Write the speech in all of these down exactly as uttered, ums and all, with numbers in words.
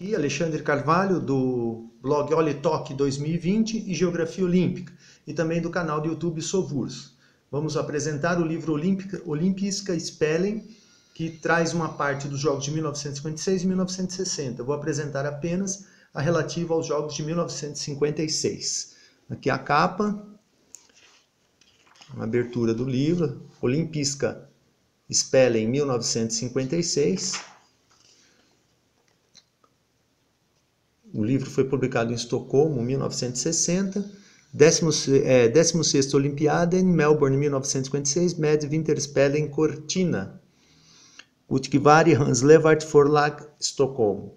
e Alexandre Carvalho, do blog Oli Toque dois mil e vinte e Geografia Olímpica, e também do canal do YouTube Sovurs. Vamos apresentar o livro Olympiska Spelen, que traz uma parte dos Jogos de mil novecentos e cinquenta e seis e mil novecentos e sessenta. Eu vou apresentar apenas a relativa aos Jogos de mil novecentos e cinquenta e seis. Aqui a capa, a abertura do livro, Olympiska Spelen mil novecentos e cinquenta e seis. O livro foi publicado em Estocolmo, mil novecentos e sessenta. décima sexta Olimpiada em Melbourne, mil novecentos e cinquenta e seis. Med Winterspelen Cortina. Utkivari Hans Levart Forlag, Estocolmo.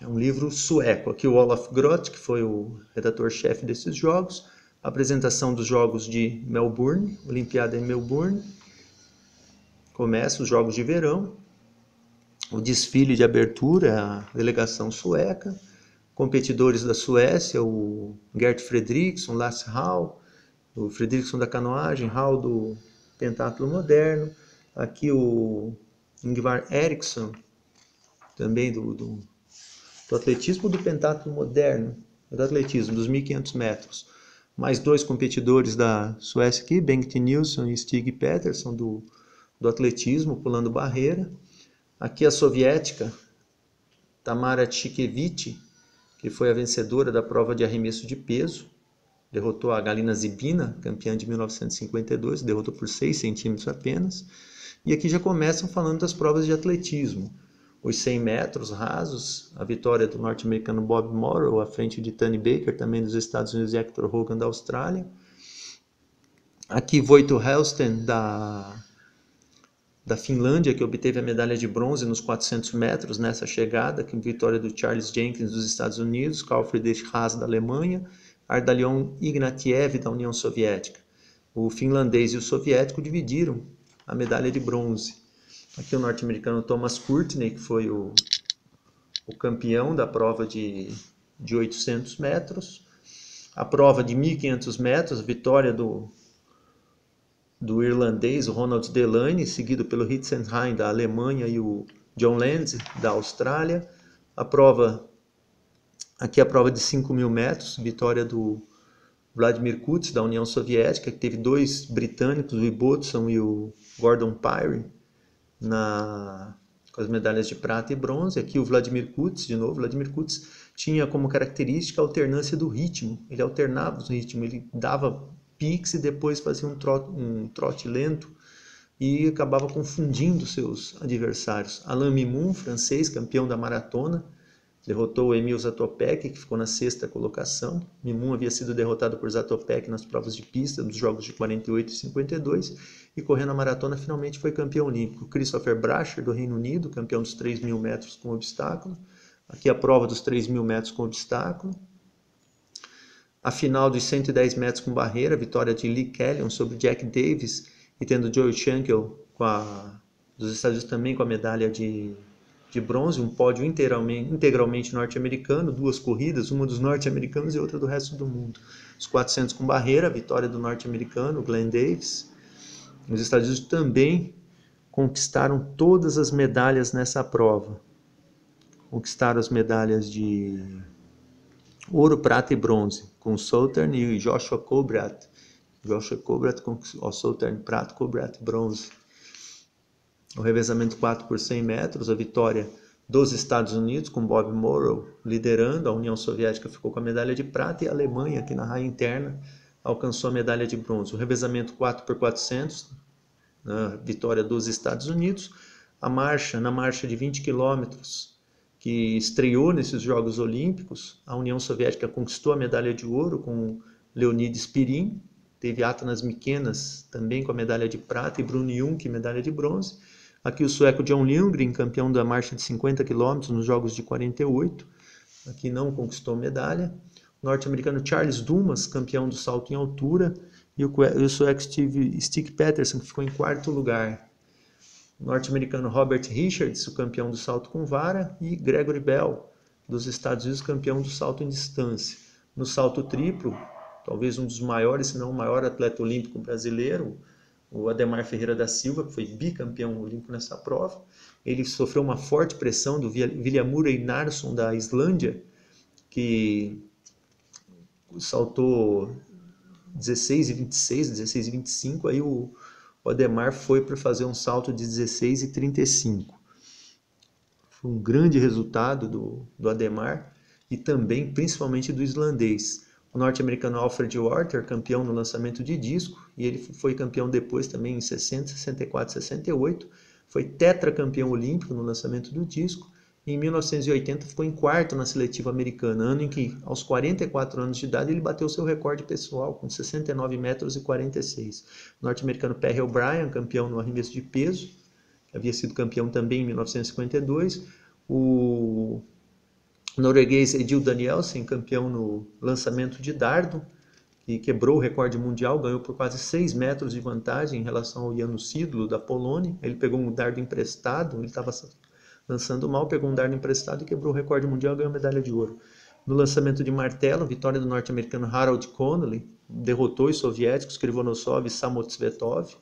É um livro sueco. Aqui o Olaf Groth, que foi o redator-chefe desses jogos. A apresentação dos jogos de Melbourne, Olimpiada em Melbourne. Começa os jogos de verão. O desfile de abertura, a delegação sueca, competidores da Suécia, o Gert Fredriksson, Lars Hall, o Fredriksson da canoagem, Hall do pentatlo moderno, aqui o Ingvar Eriksson, também do, do, do atletismo do pentatlo moderno, do atletismo dos mil e quinhentos metros, mais dois competidores da Suécia aqui, Bengt Nilsson e Stig Pettersson do, do atletismo, pulando barreira. Aqui a soviética, Tamara Tchikiewicz, que foi a vencedora da prova de arremesso de peso, derrotou a Galina Zibina, campeã de mil novecentos e cinquenta e dois, derrotou por seis centímetros apenas. E aqui já começam falando das provas de atletismo. Os cem metros rasos, a vitória do norte-americano Bob Morrow, à frente de Tani Baker, também dos Estados Unidos, e Hector Hogan da Austrália. Aqui Voito Halston, da... da Finlândia, que obteve a medalha de bronze nos quatrocentos metros nessa chegada, com vitória do Charles Jenkins dos Estados Unidos, Karl Friedrich Haas da Alemanha, Ardalion Ignatiev da União Soviética. O finlandês e o soviético dividiram a medalha de bronze. Aqui o norte-americano Thomas Courtney, que foi o, o campeão da prova de, de oitocentos metros. A prova de mil e quinhentos metros, vitória do... do irlandês, o Ronald Delaney, seguido pelo Hitzenheim da Alemanha e o John Lenz da Austrália. A prova, aqui a prova de cinco mil metros, vitória do Vladimir Kuts da União Soviética, que teve dois britânicos, o Ibotson e o Gordon Pyrie, na com as medalhas de prata e bronze. Aqui o Vladimir Kuts, de novo, Vladimir Kuts tinha como característica a alternância do ritmo, ele alternava o ritmo, ele dava piques e depois fazia um trote, um trote lento e acabava confundindo seus adversários. Alain Mimou, francês, campeão da maratona, derrotou o Emil Zatopek, que ficou na sexta colocação. Mimou havia sido derrotado por Zatopek nas provas de pista dos Jogos de quarenta e oito e cinquenta e dois e correndo a maratona finalmente foi campeão olímpico. Christopher Brasher, do Reino Unido, campeão dos três mil metros com obstáculo. Aqui a prova dos três mil metros com obstáculo. A final dos cento e dez metros com barreira, vitória de Lee Kellyon sobre Jack Davis e tendo Joe Shankill com a, dos Estados Unidos também com a medalha de, de bronze, um pódio integralmente, integralmente norte-americano, duas corridas, uma dos norte-americanos e outra do resto do mundo. Os quatrocentos com barreira, vitória do norte-americano Glenn Davis. Os Estados Unidos também conquistaram todas as medalhas nessa prova. Conquistaram as medalhas de ouro, prata e bronze, com Southern e Joshua Colbrat. Joshua Colbrat conquistou Southern, prata, Colbrat, bronze. O revezamento quatro por cem metros, a vitória dos Estados Unidos, com Bob Morrow liderando. A União Soviética ficou com a medalha de prata e a Alemanha, que na raia interna, alcançou a medalha de bronze. O revezamento quatro por quatrocentos, a vitória dos Estados Unidos. A marcha, na marcha de vinte quilômetros, que estreou nesses Jogos Olímpicos, a União Soviética conquistou a medalha de ouro com Leonid Spirin, teve Atanas Mikenas também com a medalha de prata e Bruno Junck medalha de bronze. Aqui o sueco John Lundgren, campeão da marcha de cinquenta quilômetros nos Jogos de quarenta e oito, aqui não conquistou medalha. O norte-americano Charles Dumas, campeão do salto em altura, e o sueco Steve, Stig Pettersson, que ficou em quarto lugar. O norte-americano Robert Richards, o campeão do salto com vara, e Gregory Bell, dos Estados Unidos, campeão do salto em distância. No salto triplo, talvez um dos maiores, se não o maior atleta olímpico brasileiro, o Ademar Ferreira da Silva, que foi bicampeão olímpico nessa prova. Ele sofreu uma forte pressão do Vilhjálmur Einarsson, da Islândia, que saltou dezesseis e vinte e seis, dezesseis e vinte e cinco, aí o Ademar foi para fazer um salto de dezesseis e trinta e cinco. Foi um grande resultado do, do Ademar e também, principalmente, do islandês. O norte-americano Alfred Worter, campeão no lançamento de disco, e ele foi campeão depois também em sessenta, sessenta e quatro, sessenta e oito, foi tetracampeão olímpico no lançamento do disco, e em mil novecentos e oitenta ficou em quarto na seletiva americana, ano em que, aos quarenta e quatro anos de idade, ele bateu seu recorde pessoal com sessenta e nove metros e quarenta e seis. O norte-americano Perry O'Brien, campeão no arremesso de peso, havia sido campeão também em mil novecentos e cinquenta e dois, o norueguês Edil Danielsen, campeão no lançamento de dardo, que quebrou o recorde mundial, ganhou por quase seis metros de vantagem em relação ao Janusz Szydło da Polônia. Ele pegou um dardo emprestado, ele estava lançando mal, pegou um dardo emprestado e quebrou o recorde mundial e ganhou medalha de ouro. No lançamento de martelo, vitória do norte-americano Harold Connolly, derrotou os soviéticos Krivonosov e Samotsvetov.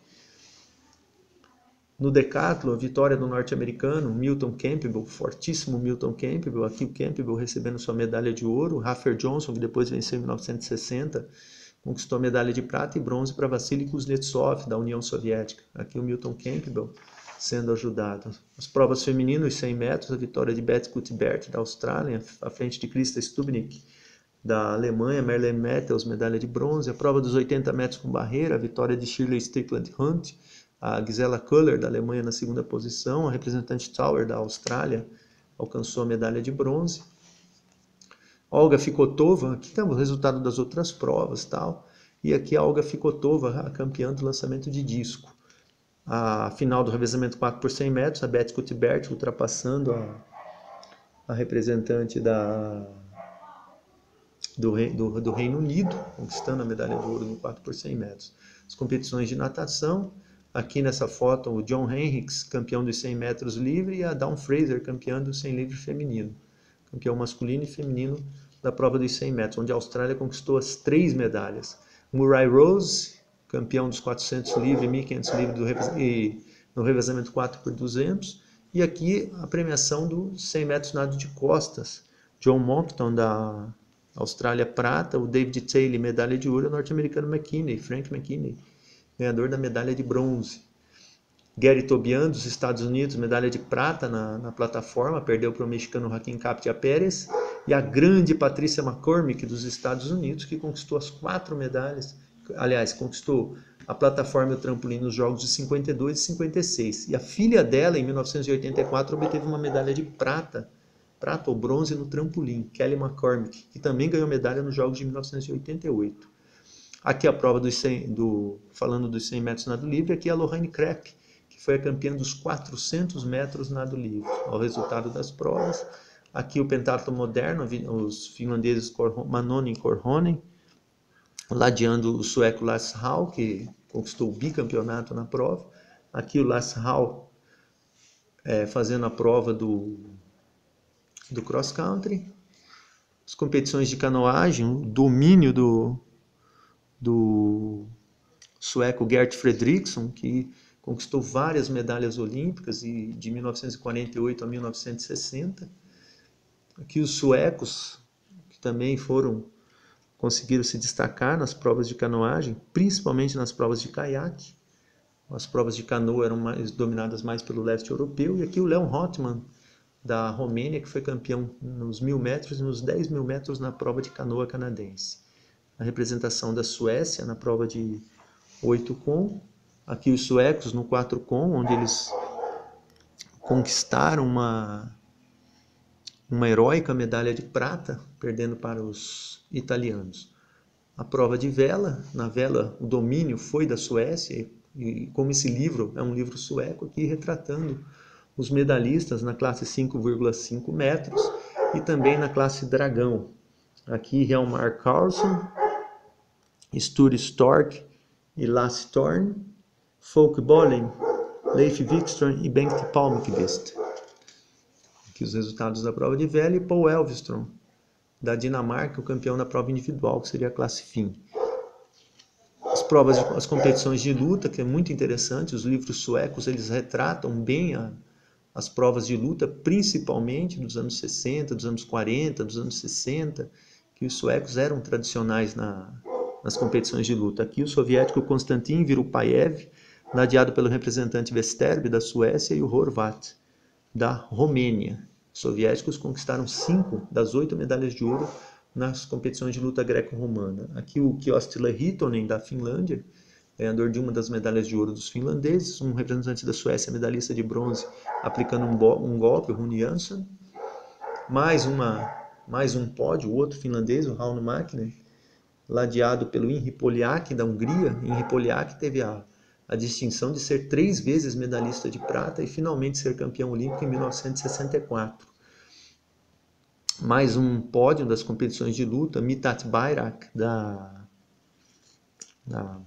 No decatlo, a vitória do norte-americano Milton Campbell, fortíssimo Milton Campbell, aqui o Campbell recebendo sua medalha de ouro. Raffer Johnson, que depois venceu em mil novecentos e sessenta, conquistou a medalha de prata e bronze para Vassily Kuznetsov, da União Soviética. Aqui o Milton Campbell sendo ajudado. As provas femininas, cem metros, a vitória de Beth Gutbert, da Austrália, à frente de Krista Stubnik, da Alemanha, Merlene Mathews, medalha de bronze. A prova dos oitenta metros com barreira, a vitória de Shirley Strickland Hunt, a Gisela Köhler, da Alemanha, na segunda posição. A representante Tower, da Austrália, alcançou a medalha de bronze. Olga Fikotova, aqui temos o resultado das outras provas, tal. E aqui a Olga Fikotova, a campeã do lançamento de disco. A final do revezamento quatro por cem metros, a Beth Gutbert ultrapassando a, a representante da, do, do, do Reino Unido, conquistando a medalha de ouro no quatro por cem metros. As competições de natação. Aqui nessa foto, o John Henricks, campeão dos cem metros livre, e a Dawn Fraser, campeã do cem livre feminino. Campeão masculino e feminino da prova dos cem metros, onde a Austrália conquistou as três medalhas. Murray Rose, campeão dos quatrocentos livre e mil e quinhentos livre do, e, no revezamento quatro por duzentos. E aqui a premiação do cem metros nado de costas. John Monckton, da Austrália, prata. O David Taylor, medalha de ouro. O norte-americano McKinney, Frank McKinney, ganhador da medalha de bronze. Gary Tobian, dos Estados Unidos, medalha de prata na, na plataforma, perdeu para o mexicano Joaquim Capdia Pérez. E a grande Patrícia McCormick, dos Estados Unidos, que conquistou as quatro medalhas, aliás, conquistou a plataforma e o trampolim nos jogos de cinquenta e dois e cinquenta e seis. E a filha dela, em mil novecentos e oitenta e quatro, obteve uma medalha de prata, prata ou bronze no trampolim, Kelly McCormick, que também ganhou medalha nos jogos de mil novecentos e oitenta e oito. Aqui a prova dos cem, do, falando dos cem metros nado livre, aqui a Lorraine Krepp, que foi a campeã dos quatrocentos metros nado livre. Ao resultado das provas, aqui o pentatlo moderno, os finlandeses Manonen e Korhonen, ladeando o sueco Lars Hall, que conquistou o bicampeonato na prova. Aqui o Lars Hall é, fazendo a prova do, do cross country. As competições de canoagem, o domínio do... do sueco Gert Fredriksson, que conquistou várias medalhas olímpicas de mil novecentos e quarenta e oito a mil novecentos e sessenta. Aqui os suecos, que também foram, conseguiram se destacar nas provas de canoagem, principalmente nas provas de caiaque. As provas de canoa eram mais, dominadas mais pelo leste europeu. E aqui o Leon Hottmann, da Romênia, que foi campeão nos mil metros e nos dez mil metros na prova de canoa canadense. A representação da Suécia na prova de oito com, aqui os suecos no quatro com, onde eles conquistaram uma, uma heróica medalha de prata, perdendo para os italianos. A prova de vela, na vela o domínio foi da Suécia, e como esse livro é um livro sueco, aqui retratando os medalhistas na classe cinco vírgula cinco metros e também na classe dragão. Aqui Hjalmar Karlsson, Sture Stork e Lasse Thorn, Folke Bolen, Leif Wikström e Bengt Palmqvist. Aqui os resultados da prova de vela e Paul Elvström, da Dinamarca, o campeão da prova individual, que seria a classe fim. As provas, as competições de luta, que é muito interessante. Os livros suecos, eles retratam bem a, as provas de luta, principalmente dos anos sessenta, dos anos quarenta, dos anos sessenta, que os suecos eram tradicionais na, nas competições de luta. Aqui o soviético Konstantin Virupayev, nadeado pelo representante Westerby da Suécia e o Horváth da Romênia. Os soviéticos conquistaram cinco das oito medalhas de ouro nas competições de luta greco-romana. Aqui o Kyostila Hittonen, da Finlândia, ganhador de uma das medalhas de ouro dos finlandeses, um representante da Suécia, medalhista de bronze, aplicando um, um golpe, o Rune Jansson. Mais, uma, mais um pódio, o outro finlandês, o Rauno Mäkinen, ladeado pelo Henri Poliak, da Hungria. Henri Poliak teve a, a distinção de ser três vezes medalhista de prata e finalmente ser campeão olímpico em mil novecentos e sessenta e quatro. Mais um pódio das competições de luta, Mithat Bayrak, da, da,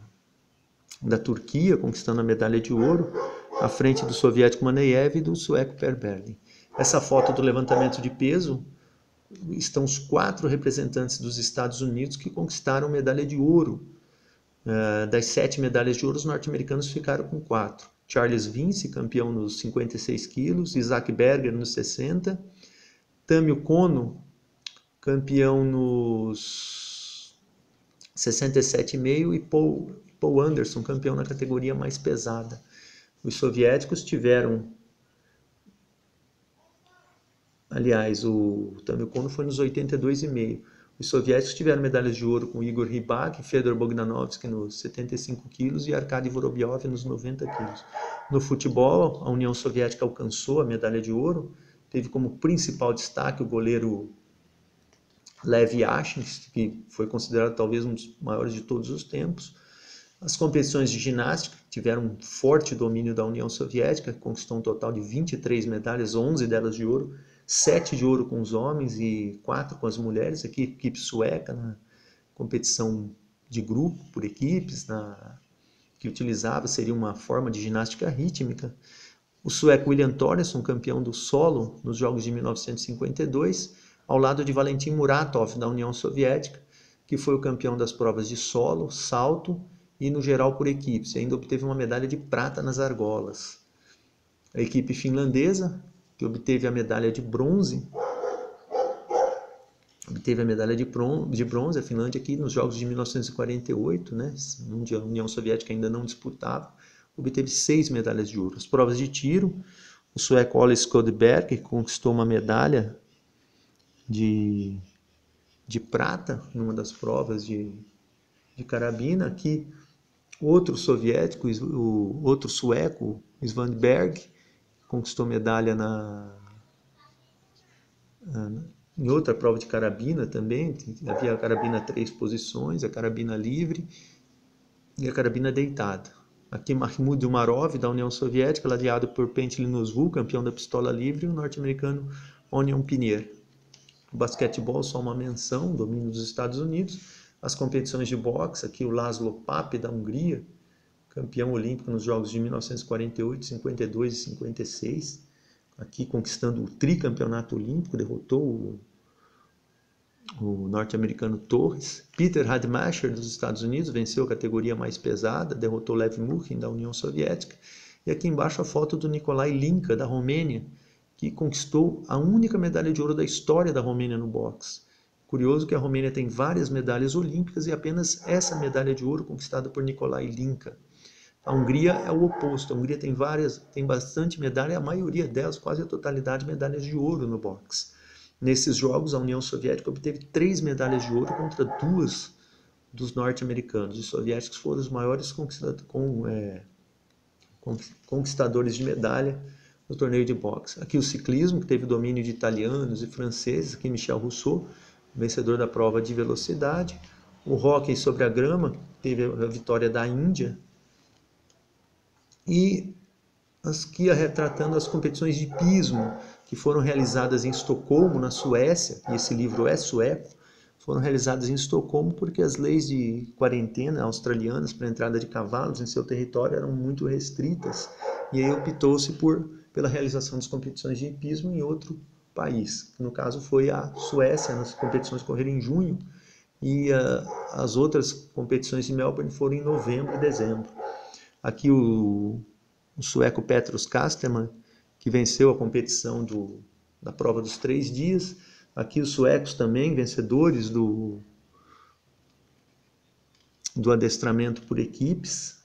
da Turquia, conquistando a medalha de ouro, à frente do soviético Maneyev e do sueco Per Berling. Essa foto do levantamento de peso, estão os quatro representantes dos Estados Unidos que conquistaram medalha de ouro. Das sete medalhas de ouro, os norte-americanos ficaram com quatro. Charles Vince, campeão nos cinquenta e seis quilos, Isaac Berger nos sessenta, Tami Kono, campeão nos sessenta e sete e meio, e Paul, Paul Anderson, campeão na categoria mais pesada. Os soviéticos tiveram... Aliás, o Tami Kono foi nos oitenta e dois e meio. Os soviéticos tiveram medalhas de ouro com Igor Rybak, Fedor Bogdanovski nos setenta e cinco quilos e Arkady Vorobyov nos noventa quilos. No futebol, a União Soviética alcançou a medalha de ouro. Teve como principal destaque o goleiro Lev Yashin, que foi considerado talvez um dos maiores de todos os tempos. As competições de ginástica tiveram um forte domínio da União Soviética, conquistou um total de vinte e três medalhas, onze delas de ouro, sete de ouro com os homens e quatro com as mulheres. Aqui, equipe sueca, na competição de grupo, por equipes, na... que utilizava, seria uma forma de ginástica rítmica. O sueco William Thoresson, campeão do solo nos Jogos de mil novecentos e cinquenta e dois, ao lado de Valentin Muratov, da União Soviética, que foi o campeão das provas de solo, salto e no geral por equipes, e ainda obteve uma medalha de prata nas argolas. A equipe finlandesa, que obteve a medalha de bronze, obteve a medalha de bronze, a Finlândia aqui nos Jogos de mil novecentos e quarenta e oito, né, onde a União Soviética ainda não disputava, obteve seis medalhas de ouro. As provas de tiro, o sueco Ole Sköldberg conquistou uma medalha de, de prata numa das provas de, de carabina. Aqui, outro soviético, o outro sueco, Svanberg, conquistou medalha na, na, em outra prova de carabina também. Havia a carabina três posições, a carabina livre e a carabina deitada. Aqui Mahmoud Umarov, da União Soviética, ladeado por Pentley Nozhul, campeão da pistola livre, e o norte-americano Onion Pinier. O basquetebol, só uma menção, domínio dos Estados Unidos. As competições de boxe, aqui o Laszlo Papp, da Hungria, campeão olímpico nos Jogos de mil novecentos e quarenta e oito, cinquenta e dois e cinquenta e seis. Aqui conquistando o tricampeonato olímpico, derrotou o, o norte-americano Torres. Peter Rademacher, dos Estados Unidos, venceu a categoria mais pesada, derrotou Lev Murin, da União Soviética. E aqui embaixo a foto do Nicolae Linca, da Romênia, que conquistou a única medalha de ouro da história da Romênia no boxe. Curioso que a Romênia tem várias medalhas olímpicas e apenas essa medalha de ouro conquistada por Nicolae Linca. A Hungria é o oposto. A Hungria tem várias, tem bastante medalha, a maioria delas, quase a totalidade, medalhas de ouro no boxe. Nesses jogos, a União Soviética obteve três medalhas de ouro contra duas dos norte-americanos. Os soviéticos foram os maiores conquistadores de medalha no torneio de boxe. Aqui o ciclismo, que teve domínio de italianos e franceses. Aqui Michel Rousseau, vencedor da prova de velocidade. O hóquei sobre a grama, que teve a vitória da Índia. E aqui retratando as competições de hipismo, que foram realizadas em Estocolmo, na Suécia, e esse livro é sueco. Foram realizadas em Estocolmo porque as leis de quarentena australianas para a entrada de cavalos em seu território eram muito restritas, e aí optou-se por, pela realização das competições de hipismo em outro país, que no caso foi a Suécia. As competições correram em junho e uh, as outras competições de Melbourne foram em novembro e dezembro. Aqui o, o sueco Petrus Casterman, que venceu a competição do, da prova dos três dias. Aqui os suecos também, vencedores do, do adestramento por equipes.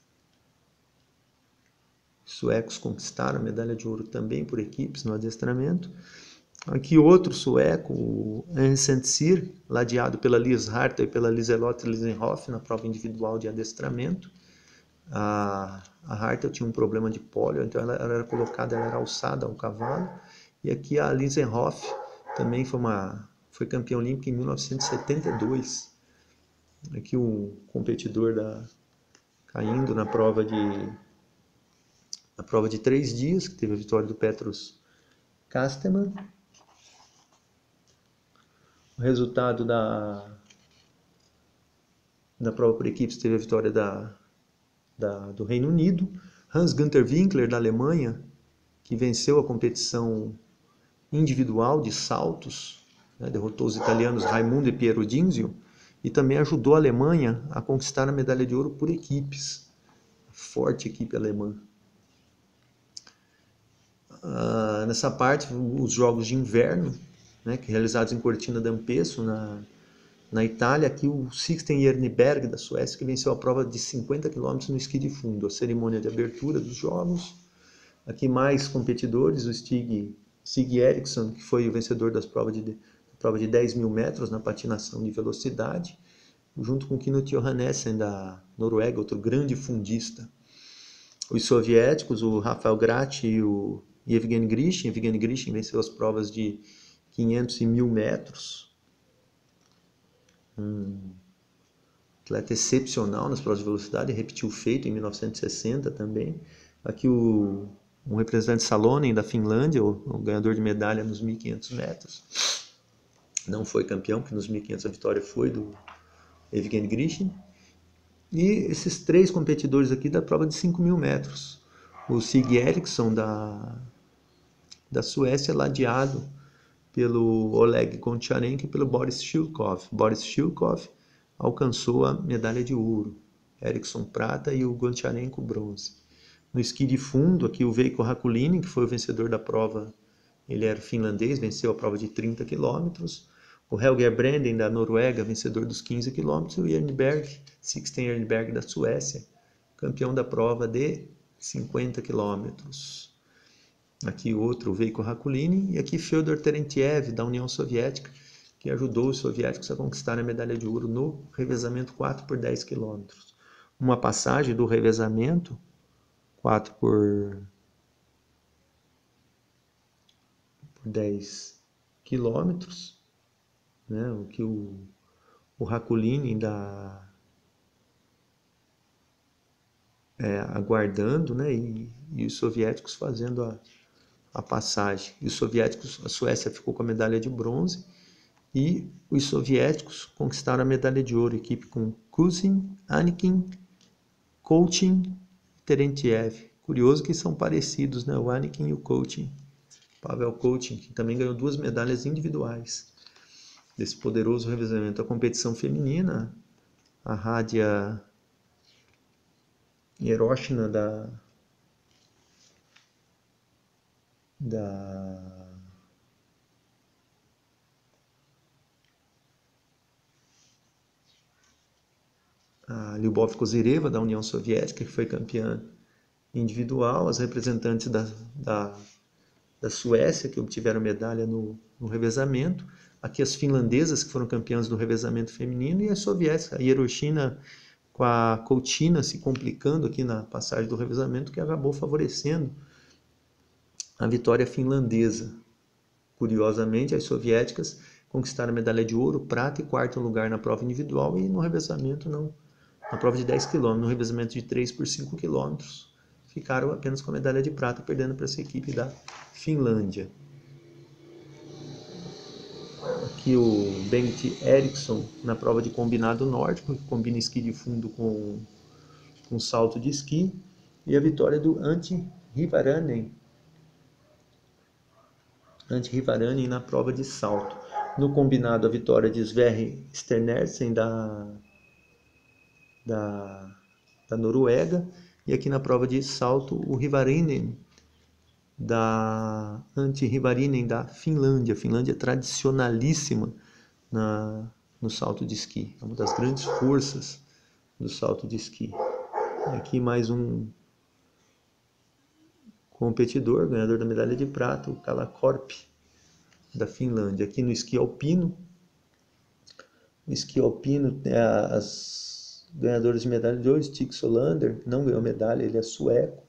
Os suecos conquistaram a medalha de ouro também por equipes no adestramento. Aqui outro sueco, o Vincent Cyr, ladeado pela Liz Harter e pela Liselotte Lisenhoff na prova individual de adestramento. A, a Hartel tinha um problema de pólio, então ela, ela era colocada, ela era alçada ao cavalo. E aqui a Lisenhoff também foi, uma, foi campeã olímpica em mil novecentos e setenta e dois. Aqui o competidor da, caindo na prova de na prova de três dias, que teve a vitória do Petrus Casterman. O resultado da, da prova por equipes teve a vitória da Da, do Reino Unido. Hans-Günter Winkler, da Alemanha, que venceu a competição individual de saltos, né, derrotou os italianos Raimundo e Piero Dinzio, e também ajudou a Alemanha a conquistar a medalha de ouro por equipes, forte equipe alemã. Ah, nessa parte, os Jogos de Inverno, né, que realizados em Cortina d'Ampezzo, na Na Itália, aqui o Sixten Jernberg, da Suécia, que venceu a prova de cinquenta quilômetros no esqui de fundo, a cerimônia de abertura dos Jogos. Aqui mais competidores, o Stig, Stig Eriksson, que foi o vencedor das provas de, prova de dez mil metros na patinação de velocidade, junto com Knut Johannessen, da Noruega, outro grande fundista. Os soviéticos, o Rafael Grach e o Evgeny Grishin. Evgeny Grishin venceu as provas de quinhentos e mil metros. Um atleta excepcional nas provas de velocidade, repetiu o feito em mil novecentos e sessenta também. Aqui o um representante Salonen da Finlândia, o, o ganhador de medalha nos mil e quinhentos metros. Não foi campeão, porque nos mil e quinhentos a vitória foi do Evgeny Grishin. E esses três competidores aqui da prova de cinco mil metros. O Stig Eriksson da, da Suécia, ladeado pelo Oleg Koncharenko e pelo Boris Shilkov. Boris Shilkov alcançou a medalha de ouro, Eriksson prata e o Koncharenko bronze. No esqui de fundo, aqui o Veikko Hakulinen, que foi o vencedor da prova, ele era finlandês, venceu a prova de trinta quilômetros. O Helger Brenden, da Noruega, vencedor dos quinze quilômetros. E o Jernberg, Sixten Jernberg, da Suécia, campeão da prova de cinquenta quilômetros. Aqui outro, Veikko Hakulinen, e aqui Fyodor Terentiev, da União Soviética, que ajudou os soviéticos a conquistar a medalha de ouro no revezamento quatro por dez quilômetros. Uma passagem do revezamento quatro por dez quilômetros, né, o que o, o Hakulinen da... É, aguardando, né, e, e os soviéticos fazendo a a passagem. E os soviéticos, a Suécia ficou com a medalha de bronze e os soviéticos conquistaram a medalha de ouro, equipe com Kuzin, Anikin, Koutin e Terentiev. Curioso que são parecidos, né? O Anikin e o Koutin. Pavel Koutin, que também ganhou duas medalhas individuais desse poderoso revezamento. A competição feminina, a Radia Yeroshina da da a Lyubov Kozyreva, da União Soviética, que foi campeã individual. As representantes da, da, da Suécia, que obtiveram medalha no, no revezamento. Aqui as finlandesas, que foram campeãs do revezamento feminino, e as soviéticas, a Yeroshina com a Koutina se complicando aqui na passagem do revezamento, que acabou favorecendo a vitória finlandesa. Curiosamente, as soviéticas conquistaram a medalha de ouro, prata e quarto lugar na prova individual e no revezamento não. Na prova de dez quilômetros, no revezamento de três por cinco quilômetros, ficaram apenas com a medalha de prata, perdendo para essa equipe da Finlândia. Aqui o Bengt Eriksson na prova de combinado nórdico, que combina esqui de fundo com, com salto de esqui, e a vitória do Antti Rivarainen. Antti Rivarainen na prova de salto. No combinado, a vitória de Sverre Sternersen da, da, da Noruega. E aqui na prova de salto, o Rivarinen da Antti Rivarinen da Finlândia. A Finlândia é tradicionalíssima na, no salto de esqui. É uma das grandes forças do salto de esqui. E aqui mais um competidor, ganhador da medalha de prata, o Kalakorp da Finlândia. Aqui no esqui alpino, o esqui alpino, as ganhadoras de medalha de hoje, Stig Solander, não ganhou medalha, ele é sueco.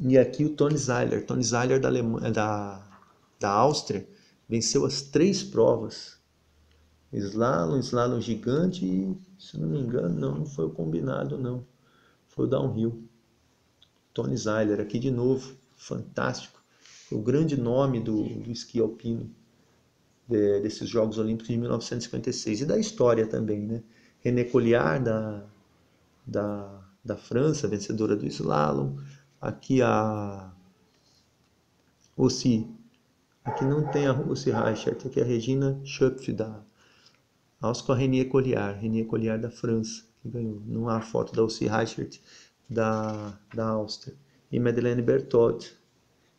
E aqui o Tony Zeiler, Tony Zeiler da, Alem... da... da Áustria, venceu as três provas, slalom, slalom gigante e, se não me engano, não, não foi o combinado não, foi o downhill. Tony Zeiler, aqui de novo, fantástico, foi o grande nome do, do esqui alpino de, desses Jogos Olímpicos de mil novecentos e cinquenta e seis e da história também, né? René Colliard da, da, da França, vencedora do slalom. Aqui a Ossi, aqui não tem a Ossi Reichert, aqui a Regina Schöpf da Áustria, a René Colliard, René Colliard da França, que ganhou. Não há foto da Ossi Reichert da, da Áustria. E Madeleine Bertot.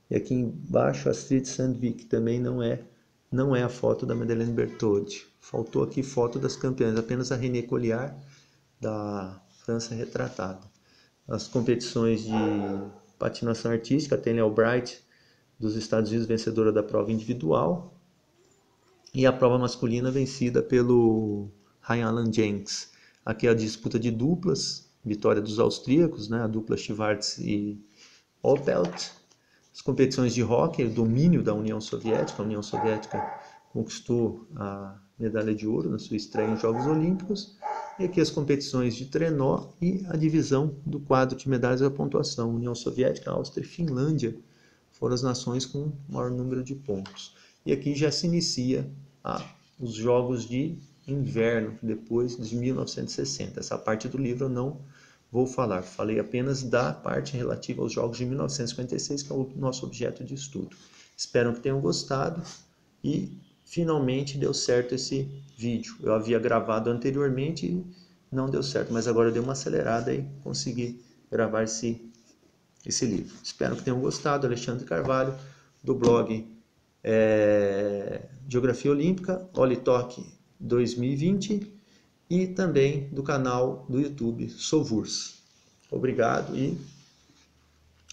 E aqui embaixo a Astrid Sandvik, também não é, não é a foto da Madeleine Bertot. Faltou aqui foto das campeãs, apenas a René Colliard da França retratada. As competições de patinação artística, tem a Albright dos Estados Unidos, vencedora da prova individual. E a prova masculina vencida pelo Ryan Alan Jenks. Aqui é a disputa de duplas, vitória dos austríacos, né? A dupla Schwartz e Opelt. As competições de hóquei, o domínio da União Soviética. A União Soviética conquistou a medalha de ouro na sua estreia em Jogos Olímpicos. E aqui as competições de trenó e a divisão do quadro de medalhas da pontuação. União Soviética, Áustria e Finlândia foram as nações com maior número de pontos. E aqui já se inicia ah, os Jogos de Inverno, depois de mil novecentos e sessenta. Essa parte do livro eu não vou falar. Falei apenas da parte relativa aos Jogos de mil novecentos e cinquenta e seis, que é o nosso objeto de estudo. Espero que tenham gostado e... finalmente deu certo esse vídeo. Eu havia gravado anteriormente e não deu certo, mas agora eu dei uma acelerada e consegui gravar esse, esse livro. Espero que tenham gostado. Alexandre Carvalho, do blog é, Geografia Olímpica, Oli Toque dois mil e vinte e também do canal do YouTube Sovurs. Obrigado e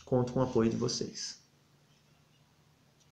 conto com o apoio de vocês.